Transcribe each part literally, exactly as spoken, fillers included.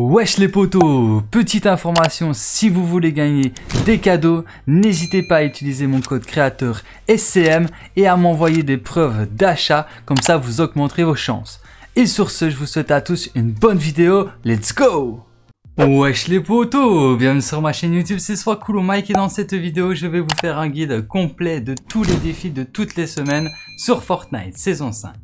Wesh les potos, petite information, si vous voulez gagner des cadeaux, n'hésitez pas à utiliser mon code créateur S C M et à m'envoyer des preuves d'achat, comme ça vous augmenterez vos chances. Et sur ce, je vous souhaite à tous une bonne vidéo, let's go! Wesh les potos, bienvenue sur ma chaîne YouTube, c'est SoisCool Mec et dans cette vidéo, je vais vous faire un guide complet de tous les défis de toutes les semaines sur Fortnite saison cinq.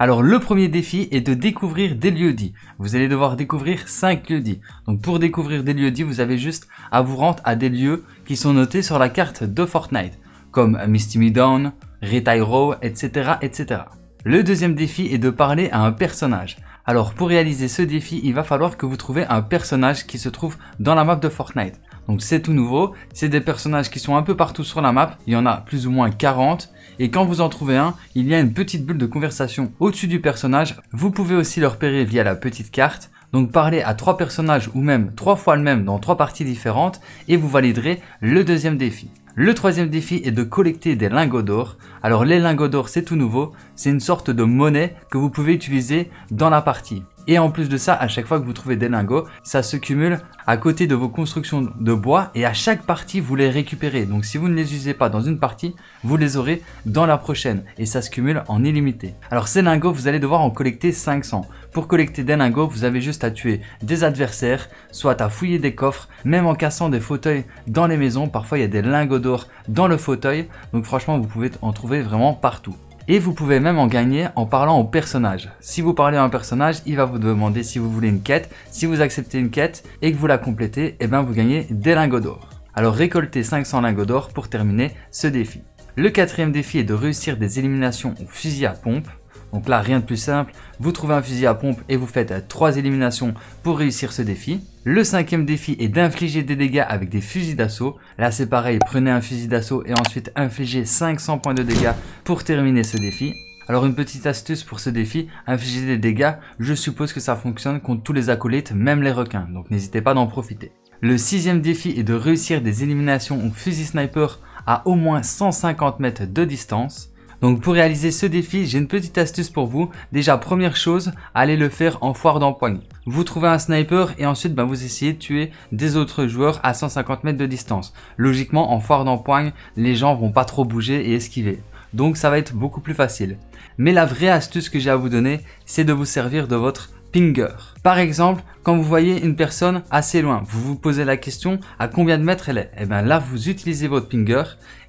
Alors le premier défi est de découvrir des lieux-dits. Vous allez devoir découvrir cinq lieux-dits. Donc pour découvrir des lieux-dits, vous avez juste à vous rendre à des lieux qui sont notés sur la carte de Fortnite, comme Misty Meadows, Retail Row, et cetera, et cetera. Le deuxième défi est de parler à un personnage. Alors pour réaliser ce défi, il va falloir que vous trouviez un personnage qui se trouve dans la map de Fortnite. Donc c'est tout nouveau, c'est des personnages qui sont un peu partout sur la map, il y en a plus ou moins quarante. Et quand vous en trouvez un, il y a une petite bulle de conversation au-dessus du personnage. Vous pouvez aussi le repérer via la petite carte. Donc parlez à trois personnages ou même trois fois le même dans trois parties différentes et vous validerez le deuxième défi. Le troisième défi est de collecter des lingots d'or. Alors les lingots d'or, c'est tout nouveau, c'est une sorte de monnaie que vous pouvez utiliser dans la partie. Et en plus de ça, à chaque fois que vous trouvez des lingots, ça se cumule à côté de vos constructions de bois et à chaque partie, vous les récupérez. Donc si vous ne les usez pas dans une partie, vous les aurez dans la prochaine et ça se cumule en illimité. Alors ces lingots, vous allez devoir en collecter cinq cents. Pour collecter des lingots, vous avez juste à tuer des adversaires, soit à fouiller des coffres, même en cassant des fauteuils dans les maisons. Parfois, il y a des lingots d'or dans le fauteuil. Donc franchement, vous pouvez en trouver vraiment partout. Et vous pouvez même en gagner en parlant au personnage. Si vous parlez à un personnage, il va vous demander si vous voulez une quête. Si vous acceptez une quête et que vous la complétez, eh bien vous gagnez des lingots d'or. Alors récoltez cinq cents lingots d'or pour terminer ce défi. Le quatrième défi est de réussir des éliminations au fusil à pompe. Donc là, rien de plus simple. Vous trouvez un fusil à pompe et vous faites trois éliminations pour réussir ce défi. Le cinquième défi est d'infliger des dégâts avec des fusils d'assaut. Là c'est pareil, prenez un fusil d'assaut et ensuite infligez cinq cents points de dégâts pour terminer ce défi. Alors une petite astuce pour ce défi, infliger des dégâts, je suppose que ça fonctionne contre tous les acolytes, même les requins, donc n'hésitez pas d'en profiter. Le sixième défi est de réussir des éliminations au fusil sniper à au moins cent cinquante mètres de distance. Donc pour réaliser ce défi, j'ai une petite astuce pour vous. Déjà, première chose, allez le faire en foire d'empoigne. Vous trouvez un sniper et ensuite ben, vous essayez de tuer des autres joueurs à cent cinquante mètres de distance. Logiquement, en foire d'empoigne, les gens vont pas trop bouger et esquiver. Donc ça va être beaucoup plus facile. Mais la vraie astuce que j'ai à vous donner, c'est de vous servir de votre pinger. Par exemple, quand vous voyez une personne assez loin, vous vous posez la question à combien de mètres elle est. Et bien là, vous utilisez votre pinger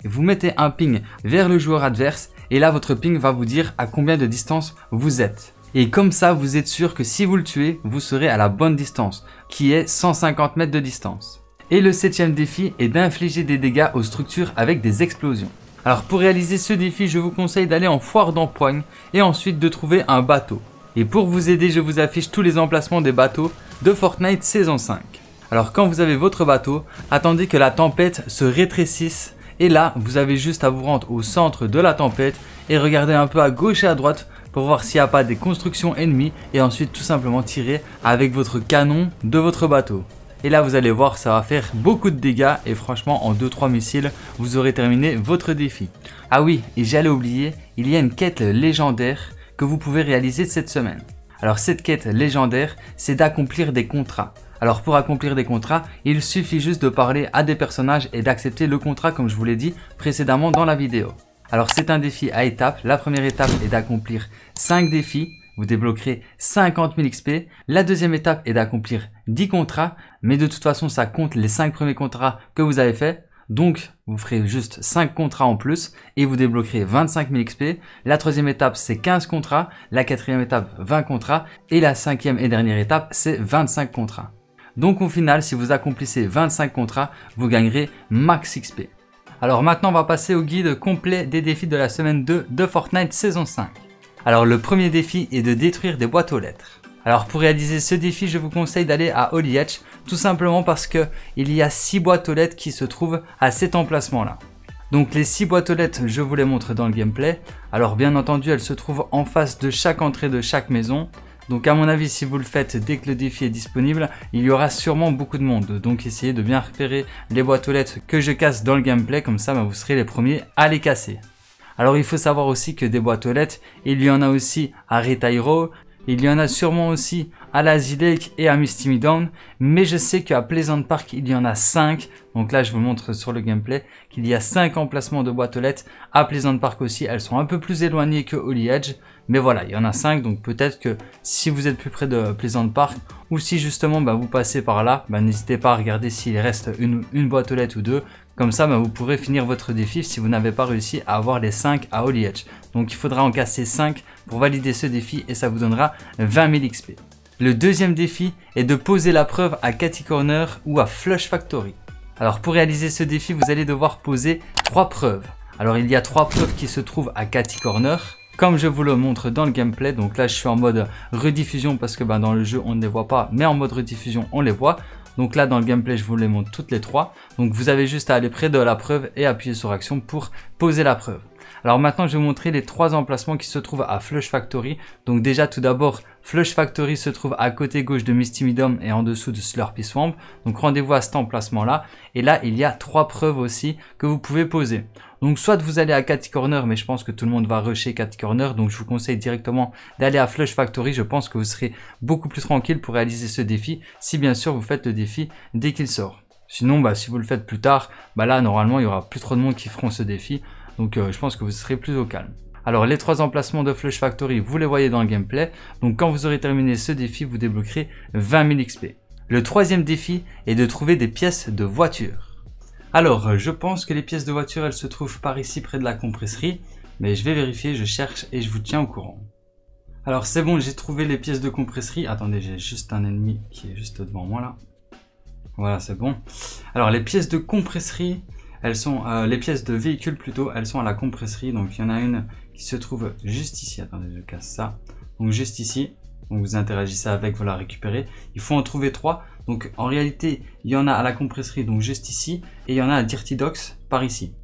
et vous mettez un ping vers le joueur adverse. Et là, votre ping va vous dire à combien de distance vous êtes. Et comme ça, vous êtes sûr que si vous le tuez, vous serez à la bonne distance, qui est cent cinquante mètres de distance. Et le septième défi est d'infliger des dégâts aux structures avec des explosions. Alors pour réaliser ce défi, je vous conseille d'aller en foire d'empoigne et ensuite de trouver un bateau. Et pour vous aider, je vous affiche tous les emplacements des bateaux de Fortnite saison cinq. Alors quand vous avez votre bateau, attendez que la tempête se rétrécisse. Et là, vous avez juste à vous rendre au centre de la tempête et regarder un peu à gauche et à droite pour voir s'il n'y a pas des constructions ennemies et ensuite tout simplement tirer avec votre canon de votre bateau. Et là, vous allez voir, ça va faire beaucoup de dégâts et franchement, en deux trois missiles, vous aurez terminé votre défi. Ah oui, et j'allais oublier, il y a une quête légendaire que vous pouvez réaliser cette semaine. Alors cette quête légendaire, c'est d'accomplir des contrats. Alors pour accomplir des contrats, il suffit juste de parler à des personnages et d'accepter le contrat comme je vous l'ai dit précédemment dans la vidéo. Alors c'est un défi à étapes. La première étape est d'accomplir cinq défis. Vous débloquerez cinquante mille X P. La deuxième étape est d'accomplir dix contrats. Mais de toute façon, ça compte les cinq premiers contrats que vous avez faits. Donc vous ferez juste cinq contrats en plus et vous débloquerez vingt-cinq mille X P. La troisième étape c'est quinze contrats. La quatrième étape vingt contrats. Et la cinquième et dernière étape c'est vingt-cinq contrats. Donc au final, si vous accomplissez vingt-cinq contrats, vous gagnerez max X P. Alors maintenant, on va passer au guide complet des défis de la semaine deux de Fortnite saison cinq. Alors le premier défi est de détruire des boîtes aux lettres. Alors pour réaliser ce défi, je vous conseille d'aller à Oliach, tout simplement parce qu'il y a six boîtes aux lettres qui se trouvent à cet emplacement-là. Donc les six boîtes aux lettres, je vous les montre dans le gameplay. Alors bien entendu, elles se trouvent en face de chaque entrée de chaque maison. Donc à mon avis, si vous le faites dès que le défi est disponible, il y aura sûrement beaucoup de monde. Donc essayez de bien repérer les boîtes aux lettres que je casse dans le gameplay, comme ça bah, vous serez les premiers à les casser. Alors il faut savoir aussi que des boîtes aux lettres, il y en a aussi à Retail Row, Il y en a sûrement aussi à Lazy Lake et à Misty Meadows, mais je sais qu'à Pleasant Park, il y en a cinq. Donc là, je vous montre sur le gameplay qu'il y a cinq emplacements de boîtes aux lettres. À Pleasant Park aussi, elles sont un peu plus éloignées que Oliach. Mais voilà, il y en a cinq, donc peut-être que si vous êtes plus près de Pleasant Park, ou si justement bah, vous passez par là, bah, n'hésitez pas à regarder s'il reste une, une boîte aux lettres ou deux. Comme ça, bah, vous pourrez finir votre défi si vous n'avez pas réussi à avoir les cinq à Oliach. Donc il faudra en casser cinq pour valider ce défi et ça vous donnera vingt mille X P. Le deuxième défi est de poser la preuve à Catty Corner ou à Flush Factory. Alors pour réaliser ce défi, vous allez devoir poser trois preuves. Alors il y a trois preuves qui se trouvent à Catty Corner, comme je vous le montre dans le gameplay. Donc là, je suis en mode rediffusion parce que bah, dans le jeu, on ne les voit pas, mais en mode rediffusion, on les voit. Donc là, dans le gameplay, je vous les montre toutes les trois. Donc vous avez juste à aller près de la preuve et appuyer sur action pour poser la preuve. Alors maintenant, je vais vous montrer les trois emplacements qui se trouvent à Flush Factory. Donc déjà, tout d'abord, Flush Factory se trouve à côté gauche de Misty Meadows et en dessous de Slurpee Swamp. Donc rendez-vous à cet emplacement-là. Et là, il y a trois preuves aussi que vous pouvez poser. Donc soit vous allez à Catty Corner, mais je pense que tout le monde va rusher Catty Corner. Donc je vous conseille directement d'aller à Flush Factory. Je pense que vous serez beaucoup plus tranquille pour réaliser ce défi, si bien sûr vous faites le défi dès qu'il sort. Sinon, bah, si vous le faites plus tard, bah là normalement il y aura plus trop de monde qui feront ce défi. Donc euh, je pense que vous serez plus au calme. Alors les trois emplacements de Flush Factory, vous les voyez dans le gameplay. Donc quand vous aurez terminé ce défi, vous débloquerez vingt mille X P. Le troisième défi est de trouver des pièces de voiture. Alors, je pense que les pièces de voiture, elles se trouvent par ici, près de la compresserie. Mais je vais vérifier, je cherche et je vous tiens au courant. Alors, c'est bon, j'ai trouvé les pièces de compresserie. Attendez, j'ai juste un ennemi qui est juste devant moi, là. Voilà, c'est bon. Alors, les pièces de compresserie, elles sont... Euh, les pièces de véhicule, plutôt, elles sont à la compresserie. Donc, il y en a une qui se trouve juste ici. Attendez, je casse ça. Donc, juste ici. Donc, vous interagissez avec, vous la récupérez. Il faut en trouver trois. Donc en réalité, il y en a à la compresserie, donc juste ici, et il y en a à Dirty Docks, par ici.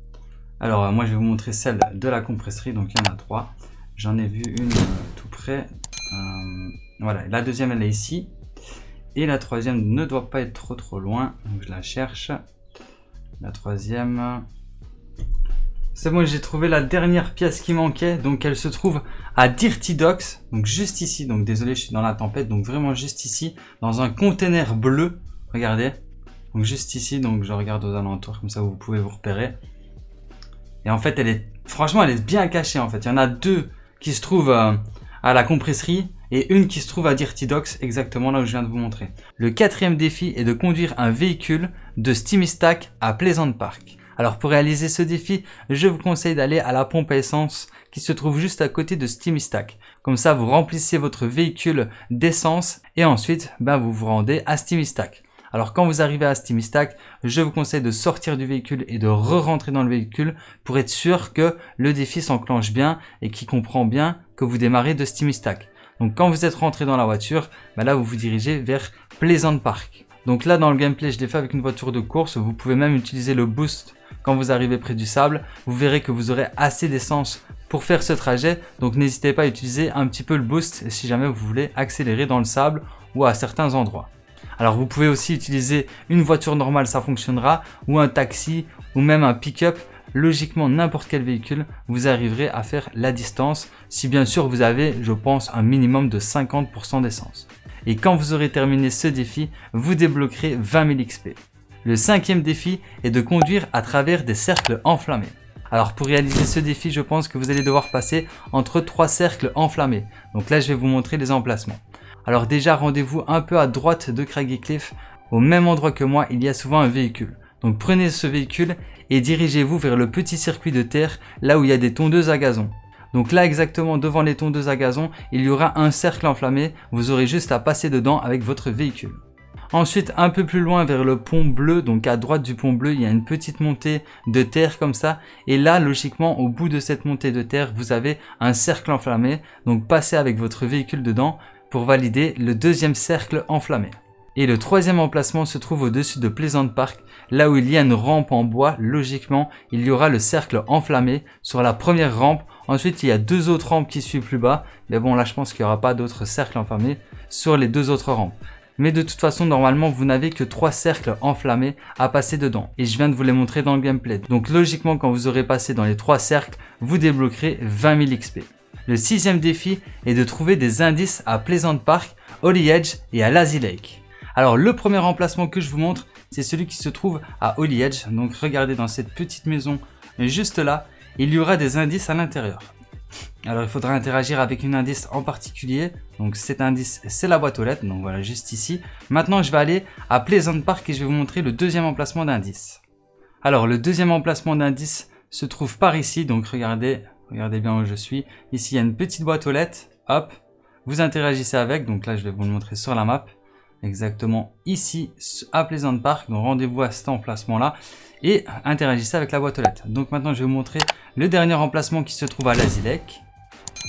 Alors euh, moi je vais vous montrer celle de la compresserie, donc il y en a trois. J'en ai vu une euh, tout près. Euh, voilà, la deuxième elle est ici. Et la troisième ne doit pas être trop trop loin, donc je la cherche. La troisième... C'est bon, j'ai trouvé la dernière pièce qui manquait, donc elle se trouve à Dirty Docks, donc juste ici, donc désolé je suis dans la tempête, donc vraiment juste ici, dans un container bleu, regardez, donc juste ici, donc je regarde aux alentours, comme ça vous pouvez vous repérer. Et en fait elle est, franchement elle est bien cachée en fait, il y en a deux qui se trouvent euh, à la compresserie et une qui se trouve à Dirty Docks, exactement là où je viens de vous montrer. Le quatrième défi est de conduire un véhicule de Steamy Stack à Pleasant Park. Alors pour réaliser ce défi, je vous conseille d'aller à la pompe à essence qui se trouve juste à côté de Steamy Stack. Comme ça, vous remplissez votre véhicule d'essence et ensuite, ben, vous vous rendez à Steamy Stack. Alors quand vous arrivez à Steamy Stack, je vous conseille de sortir du véhicule et de re-rentrer dans le véhicule pour être sûr que le défi s'enclenche bien et qu'il comprend bien que vous démarrez de Steamy Stack. Donc quand vous êtes rentré dans la voiture, ben là vous vous dirigez vers Pleasant Park. Donc là dans le gameplay, je l'ai fait avec une voiture de course, vous pouvez même utiliser le boost. Quand vous arrivez près du sable, vous verrez que vous aurez assez d'essence pour faire ce trajet. Donc n'hésitez pas à utiliser un petit peu le boost si jamais vous voulez accélérer dans le sable ou à certains endroits. Alors vous pouvez aussi utiliser une voiture normale, ça fonctionnera, ou un taxi, ou même un pick-up. Logiquement, n'importe quel véhicule, vous arriverez à faire la distance si bien sûr vous avez, je pense, un minimum de cinquante pour cent d'essence. Et quand vous aurez terminé ce défi, vous débloquerez vingt mille X P. Le cinquième défi est de conduire à travers des cercles enflammés. Alors pour réaliser ce défi, je pense que vous allez devoir passer entre trois cercles enflammés. Donc là, je vais vous montrer les emplacements. Alors déjà, rendez-vous un peu à droite de Craggy Cliff. Au même endroit que moi, il y a souvent un véhicule. Donc prenez ce véhicule et dirigez-vous vers le petit circuit de terre, là où il y a des tondeuses à gazon. Donc là, exactement devant les tondeuses à gazon, il y aura un cercle enflammé. Vous aurez juste à passer dedans avec votre véhicule. Ensuite, un peu plus loin vers le pont bleu, donc à droite du pont bleu, il y a une petite montée de terre comme ça. Et là, logiquement, au bout de cette montée de terre, vous avez un cercle enflammé. Donc passez avec votre véhicule dedans pour valider le deuxième cercle enflammé. Et le troisième emplacement se trouve au-dessus de Pleasant Park, là où il y a une rampe en bois. Logiquement, il y aura le cercle enflammé sur la première rampe. Ensuite, il y a deux autres rampes qui suivent plus bas. Mais bon, là, je pense qu'il n'y aura pas d'autres cercles enflammés sur les deux autres rampes. Mais de toute façon, normalement, vous n'avez que trois cercles enflammés à passer dedans. Et je viens de vous les montrer dans le gameplay. Donc logiquement, quand vous aurez passé dans les trois cercles, vous débloquerez vingt mille X P. Le sixième défi est de trouver des indices à Pleasant Park, Holly Hedges et à Lazy Lake. Alors le premier emplacement que je vous montre, c'est celui qui se trouve à Holly Hedges. Donc regardez dans cette petite maison juste là, il y aura des indices à l'intérieur. Alors il faudra interagir avec un indice en particulier. Donc cet indice, c'est la boîte aux lettres, donc voilà, juste ici. Maintenant je vais aller à Pleasant Park et je vais vous montrer le deuxième emplacement d'indice. Alors le deuxième emplacement d'indice se trouve par ici, donc regardez, regardez bien où je suis. Ici il y a une petite boîte aux lettres, hop, vous interagissez avec, donc là je vais vous le montrer sur la map. Exactement ici à Pleasant Park, donc rendez-vous à cet emplacement là et interagissez avec la boîte aux lettres. Donc maintenant je vais vous montrer le dernier emplacement qui se trouve à Lazy Lake.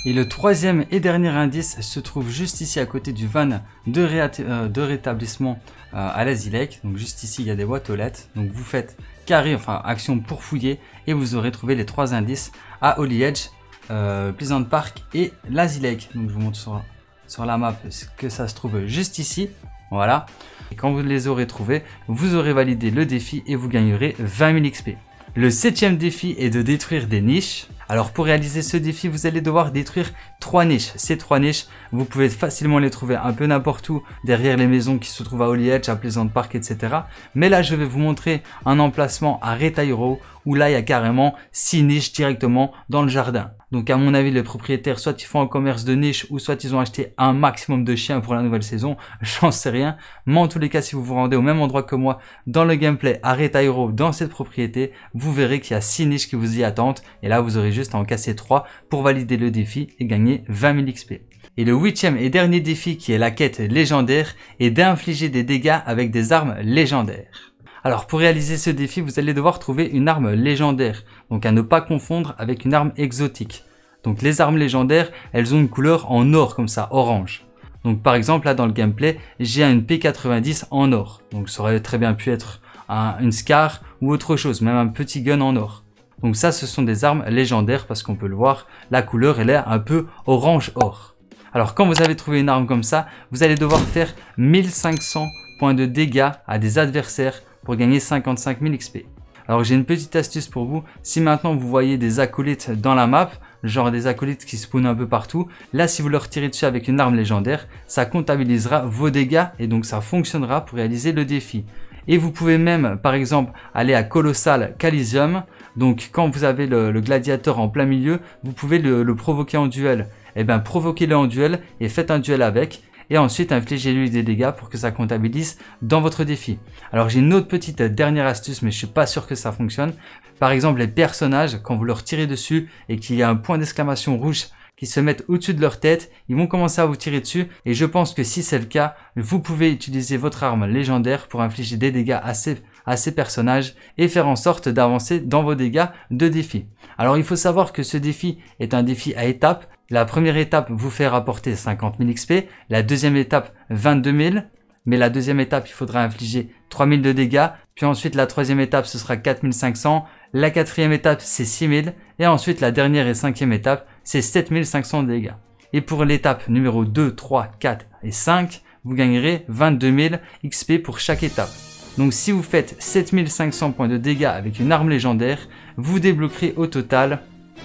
Et le troisième et dernier indice se trouve juste ici à côté du van de, ré euh, de rétablissement euh, à Lazy Lake. Donc juste ici il y a des boîtes aux lettres, donc vous faites carré, enfin action pour fouiller et vous aurez trouvé les trois indices à Holly Hedges, euh, Pleasant Park et Lazy Lake. Donc je vous montre sur, sur la map que ça se trouve juste ici. Voilà, et quand vous les aurez trouvés, vous aurez validé le défi et vous gagnerez vingt mille X P. Le septième défi est de détruire des niches. Alors pour réaliser ce défi, vous allez devoir détruire trois niches. Ces trois niches, vous pouvez facilement les trouver un peu n'importe où, derrière les maisons qui se trouvent à Holly Hedges, à Pleasant Park, et cetera. Mais là, je vais vous montrer un emplacement à Retail Row, où là, il y a carrément six niches directement dans le jardin. Donc à mon avis, les propriétaires, soit ils font un commerce de niche, ou soit ils ont acheté un maximum de chiens pour la nouvelle saison, j'en sais rien. Mais en tous les cas, si vous vous rendez au même endroit que moi, dans le gameplay à Retail Row, dans cette propriété, vous verrez qu'il y a six niches qui vous y attendent, et là, vous aurez juste à en casser trois pour valider le défi et gagner vingt mille X P. Et le huitième et dernier défi, qui est la quête légendaire, est d'infliger des dégâts avec des armes légendaires. Alors pour réaliser ce défi, vous allez devoir trouver une arme légendaire, donc à ne pas confondre avec une arme exotique. Donc les armes légendaires, elles ont une couleur en or comme ça, orange. Donc par exemple là dans le gameplay, j'ai une P quatre-vingt-dix en or. Donc ça aurait très bien pu être un, une Scar ou autre chose, même un petit gun en or. Donc ça, ce sont des armes légendaires parce qu'on peut le voir, la couleur elle est un peu orange or. Alors quand vous avez trouvé une arme comme ça, vous allez devoir faire mille cinq cents points de dégâts à des adversaires pour gagner cinquante-cinq mille X P. Alors j'ai une petite astuce pour vous, si maintenant vous voyez des acolytes dans la map, genre des acolytes qui spawnent un peu partout, là si vous leur tirez dessus avec une arme légendaire, ça comptabilisera vos dégâts et donc ça fonctionnera pour réaliser le défi. Et vous pouvez même, par exemple, aller à Colossal Coliseum. Donc, quand vous avez le, le gladiateur en plein milieu, vous pouvez le, le provoquer en duel. Et bien, provoquez-le en duel et faites un duel avec. Et ensuite, infligez-lui des dégâts pour que ça comptabilise dans votre défi. Alors, j'ai une autre petite dernière astuce, mais je suis pas sûr que ça fonctionne. Par exemple, les personnages, quand vous leur tirez dessus et qu'il y a un point d'exclamation rouge qui se mettent au-dessus de leur tête, ils vont commencer à vous tirer dessus et je pense que si c'est le cas, vous pouvez utiliser votre arme légendaire pour infliger des dégâts à ces, à ces personnages et faire en sorte d'avancer dans vos dégâts de défi. Alors il faut savoir que ce défi est un défi à étapes. La première étape vous fait rapporter cinquante mille X P, la deuxième étape vingt-deux mille, mais la deuxième étape il faudra infliger trois mille de dégâts, puis ensuite la troisième étape ce sera quatre mille cinq cents, la quatrième étape c'est six mille et ensuite la dernière et cinquième étape c'est sept mille cinq cents dégâts. Et pour l'étape numéro deux, trois, quatre et cinq, vous gagnerez vingt-deux mille X P pour chaque étape. Donc si vous faites sept mille cinq cents points de dégâts avec une arme légendaire, vous débloquerez au total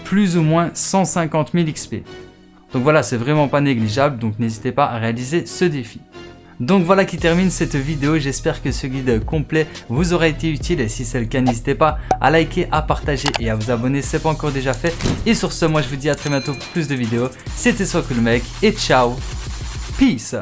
plus ou moins cent cinquante mille X P. Donc voilà, c'est vraiment pas négligeable, donc n'hésitez pas à réaliser ce défi. Donc voilà qui termine cette vidéo, j'espère que ce guide complet vous aura été utile et si c'est le cas n'hésitez pas à liker, à partager et à vous abonner si ce n'est pas encore déjà fait. Et sur ce, moi je vous dis à très bientôt pour plus de vidéos, c'était SoisCool Mec et ciao, peace.